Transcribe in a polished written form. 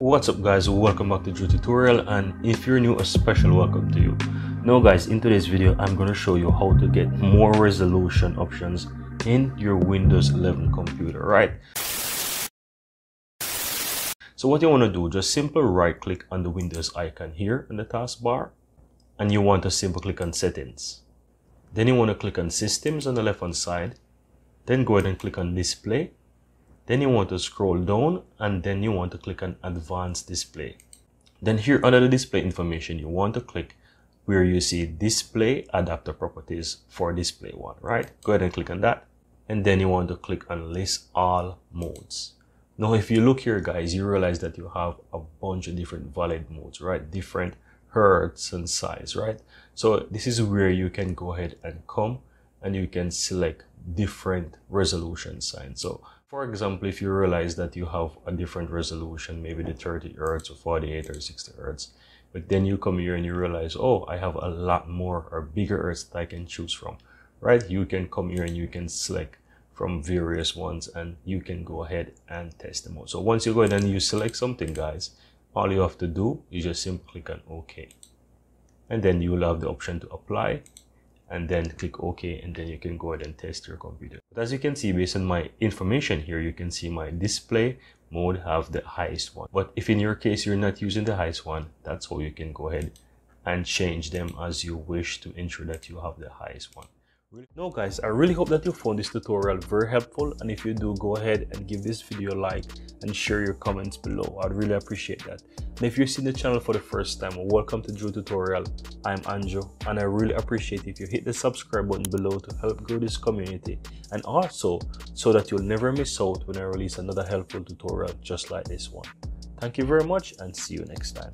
What's up guys, welcome back to Drew Tutorial, and if you're new, a special welcome to you. Now guys, in today's video I'm going to show you how to get more resolution options in your Windows 11 computer, right? So what you want to do, just simply right click on the Windows icon here in the taskbar, and you want to simply click on Settings. Then you want to click on Systems on the left hand side, then go ahead and click on Display. Then you want to scroll down, and then you want to click on Advanced Display. Then here under the display information, you want to click where you see Display Adapter Properties for Display 1, right? Go ahead and click on that. And then you want to click on List All Modes. Now, if you look here, guys, you realize that you have a bunch of different valid modes, right? Different hertz and size, right? So this is where you can go ahead and come and you can select different resolution signs. So for example, if you realize that you have a different resolution, maybe the 30 hertz or 48 or 60 hertz, but then you come here and you realize, oh, I have a lot more or bigger hertz that I can choose from, right? You can come here and you can select from various ones and you can go ahead and test them out. So once you go ahead and you select something, guys, all you have to do is just simply click on OK. And then you will have the option to apply. And then click OK, and then you can go ahead and test your computer. But as you can see, based on my information here, you can see my display mode have the highest one. But if in your case you're not using the highest one, that's how you can go ahead and change them as you wish to ensure that you have the highest one. Now guys, I really hope that you found this tutorial very helpful, and if you do, go ahead and give this video a like and share your comments below. I'd really appreciate that. And if you've seen the channel for the first time, welcome to Drew Tutorial. I'm Anjo, and I really appreciate if you hit the subscribe button below to help grow this community, and also so that you'll never miss out when I release another helpful tutorial just like this one. Thank you very much and see you next time.